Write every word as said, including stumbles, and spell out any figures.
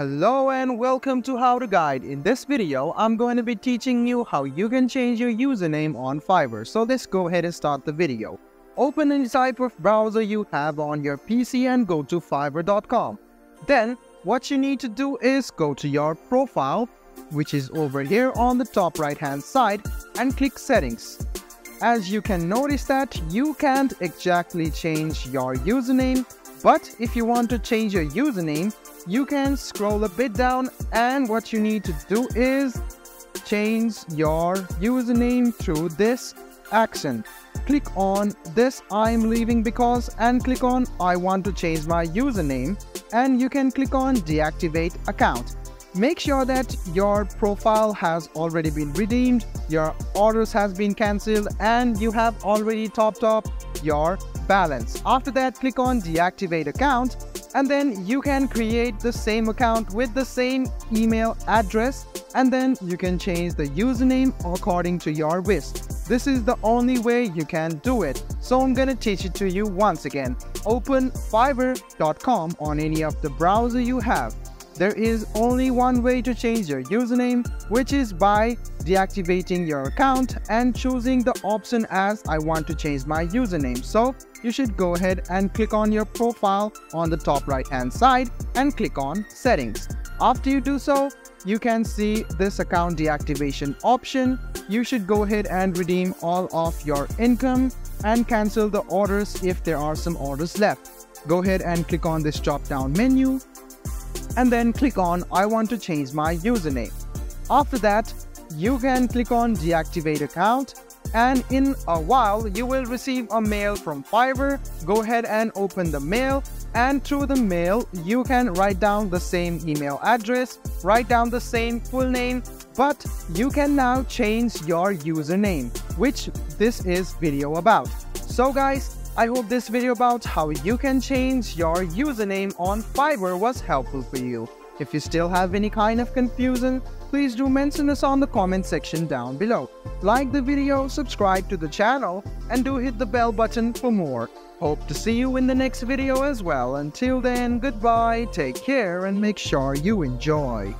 Hello and welcome to HowtoGuide. In this video, I'm going to be teaching you how you can change your username on Fiverr. So let's go ahead and start the video. Open any type of browser you have on your P C and go to fiverr dot com. Then what you need to do is go to your profile, which is over here on the top right hand side, and click settings. As you can notice that you can't exactly change your username, but if you want to change your username, you can scroll a bit down, and what you need to do is change your username through this action. Click on this I'm leaving because and click on I want to change my username, and you can click on deactivate account. Make sure that your profile has already been redeemed, your orders has been cancelled, and you have already topped up your balance. After that, click on deactivate account, and then you can create the same account with the same email address, and then you can change the username according to your wish. This is the only way you can do it. So I'm gonna teach it to you once again. Open fiverr dot com on any of the browser you have. There is only one way to change your username, which is by deactivating your account and choosing the option as I want to change my username. So you should go ahead and click on your profile on the top right hand side and click on settings. After you do so, you can see this account deactivation option. You should go ahead and redeem all of your income and cancel the orders if there are some orders left. Go ahead and click on this drop down menu and then click on I want to change my username. After that, you can click on deactivate account, and in a while you will receive a mail from Fiverr. Go ahead and open the mail, and through the mail you can write down the same email address, write down the same full name, but you can now change your username, which this is video about. So guys, I hope this video about how you can change your username on Fiverr was helpful for you. If you still have any kind of confusion, please do mention us on the comment section down below. Like the video, subscribe to the channel, and do hit the bell button for more. Hope to see you in the next video as well. Until then, goodbye, take care, and make sure you enjoy.